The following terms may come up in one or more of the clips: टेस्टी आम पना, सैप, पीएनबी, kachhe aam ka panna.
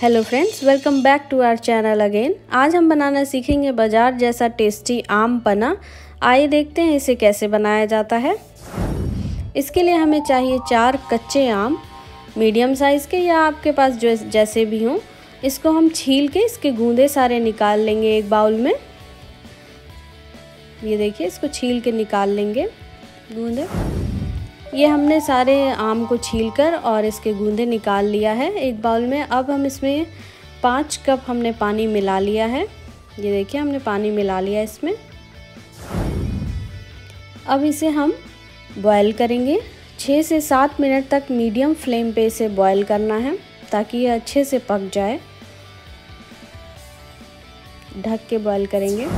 Hello friends, welcome back to our channel again. आज हम बनाना सीखेंगे बाजार जैसा टेस्टी आम पना। आइए देखते हैं इसे कैसे बनाया जाता है। इसके लिए हमें चाहिए 4 कच्चे आम, मीडियम साइज़ के या आपके पास जो जैसे भी हों। इसको हम छील के इसके गूंदे सारे निकाल लेंगे एक बाउल में। ये देखिए, इसको छील के निकाल लेंगे गूंदे। ये हमने सारे आम को छीलकर और इसके गूंदे निकाल लिया है एक बाउल में। अब हम इसमें 5 कप हमने पानी मिला लिया है। ये देखिए, हमने पानी मिला लिया इसमें। अब इसे हम बॉयल करेंगे। 6 से 7 मिनट तक मीडियम फ्लेम पे इसे बॉयल करना है ताकि ये अच्छे से पक जाए। ढक के बॉयल करेंगे।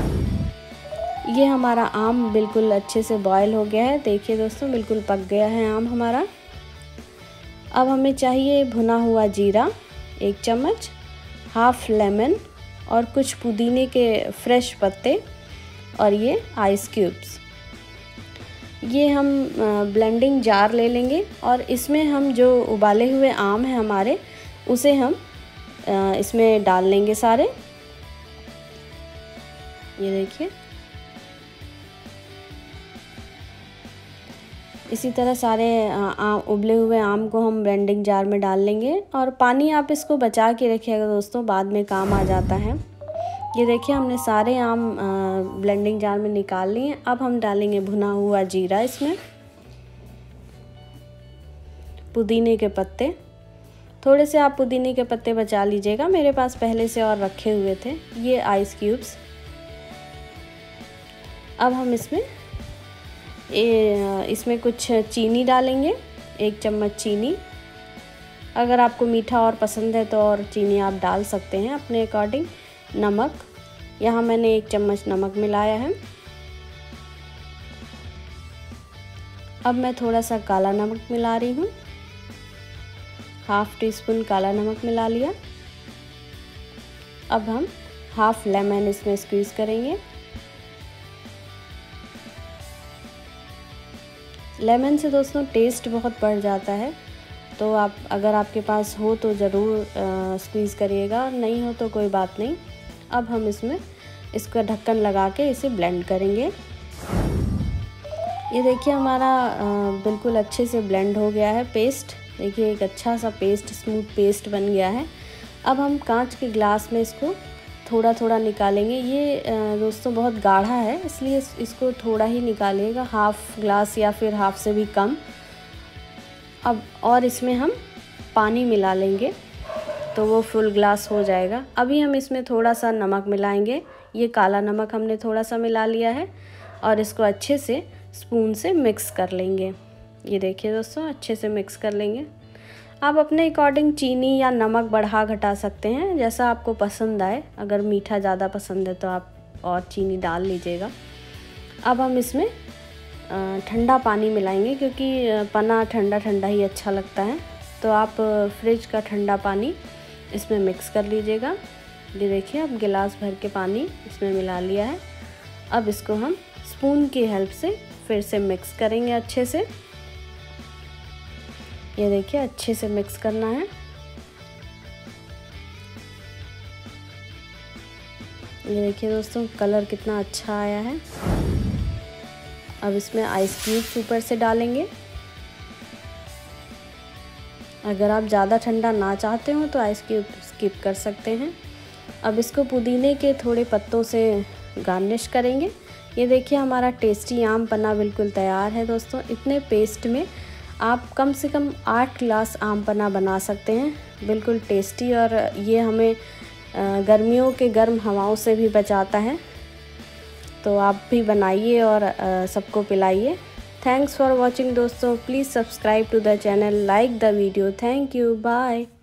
ये हमारा आम बिल्कुल अच्छे से बॉयल हो गया है। देखिए दोस्तों, बिल्कुल पक गया है आम हमारा। अब हमें चाहिए भुना हुआ जीरा 1 चम्मच, हाफ लेमन और कुछ पुदीने के फ्रेश पत्ते और ये आइस क्यूब्स। ये हम ब्लेंडिंग जार ले लेंगे और इसमें हम जो उबाले हुए आम हैं हमारे, उसे हम इसमें डाल लेंगे सारे। ये देखिए, इसी तरह सारे उबले हुए आम को हम ब्लेंडिंग जार में डाल लेंगे। और पानी आप इसको बचा के रखिएगा दोस्तों, बाद में काम आ जाता है। ये देखिए, हमने सारे आम ब्लेंडिंग जार में निकाल लिए। अब हम डालेंगे भुना हुआ जीरा, इसमें पुदीने के पत्ते। थोड़े से आप पुदीने के पत्ते बचा लीजिएगा, मेरे पास पहले से और रखे हुए थे। ये आइस क्यूब्स। अब हम इसमें कुछ चीनी डालेंगे, 1 चम्मच चीनी। अगर आपको मीठा और पसंद है तो और चीनी आप डाल सकते हैं अपने अकॉर्डिंग। नमक, यहाँ मैंने 1 चम्मच नमक मिलाया है। अब मैं थोड़ा सा काला नमक मिला रही हूँ, हाफ टीस्पून काला नमक मिला लिया। अब हम हाफ लेमन इसमें स्क्वीज़ करेंगे। लेमन से दोस्तों टेस्ट बहुत बढ़ जाता है, तो आप अगर आपके पास हो तो ज़रूर स्क्वीज़ करिएगा, नहीं हो तो कोई बात नहीं। अब हम इसमें इसका ढक्कन लगा के इसे ब्लेंड करेंगे। ये देखिए, हमारा बिल्कुल अच्छे से ब्लेंड हो गया है पेस्ट। देखिए, एक अच्छा सा पेस्ट, स्मूथ पेस्ट बन गया है। अब हम कांच के ग्लास में इसको थोड़ा थोड़ा निकालेंगे। ये दोस्तों बहुत गाढ़ा है, इसलिए इसको थोड़ा ही निकालिएगा, हाफ ग्लास या फिर हाफ से भी कम। अब और इसमें हम पानी मिला लेंगे तो वो फुल ग्लास हो जाएगा। अभी हम इसमें थोड़ा सा नमक मिलाएंगे। ये काला नमक हमने थोड़ा सा मिला लिया है और इसको अच्छे से स्पून से मिक्स कर लेंगे। ये देखिए दोस्तों, अच्छे से मिक्स कर लेंगे। आप अपने अकॉर्डिंग चीनी या नमक बढ़ा घटा सकते हैं, जैसा आपको पसंद आए। अगर मीठा ज़्यादा पसंद है तो आप और चीनी डाल लीजिएगा। अब हम इसमें ठंडा पानी मिलाएंगे, क्योंकि पना ठंडा ठंडा ही अच्छा लगता है। तो आप फ्रिज का ठंडा पानी इसमें मिक्स कर लीजिएगा। ये देखिए, अब गिलास भर के पानी इसमें मिला लिया है। अब इसको हम स्पून की हेल्प से फिर से मिक्स करेंगे अच्छे से। ये देखिए, अच्छे से मिक्स करना है। ये देखिए दोस्तों, कलर कितना अच्छा आया है। अब इसमें आइस क्यूब्स ऊपर से डालेंगे। अगर आप ज़्यादा ठंडा ना चाहते हो तो आइस क्यूब स्किप कर सकते हैं। अब इसको पुदीने के थोड़े पत्तों से गार्निश करेंगे। ये देखिए, हमारा टेस्टी आम पना बिल्कुल तैयार है दोस्तों। इतने पेस्ट में आप कम से कम 8 ग्लास आम पना बना सकते हैं, बिल्कुल टेस्टी। और ये हमें गर्मियों के गर्म हवाओं से भी बचाता है। तो आप भी बनाइए और सबको पिलाइए। थैंक्स फॉर वॉचिंग दोस्तों। Please subscribe to the channel, like the video. Thank you, bye.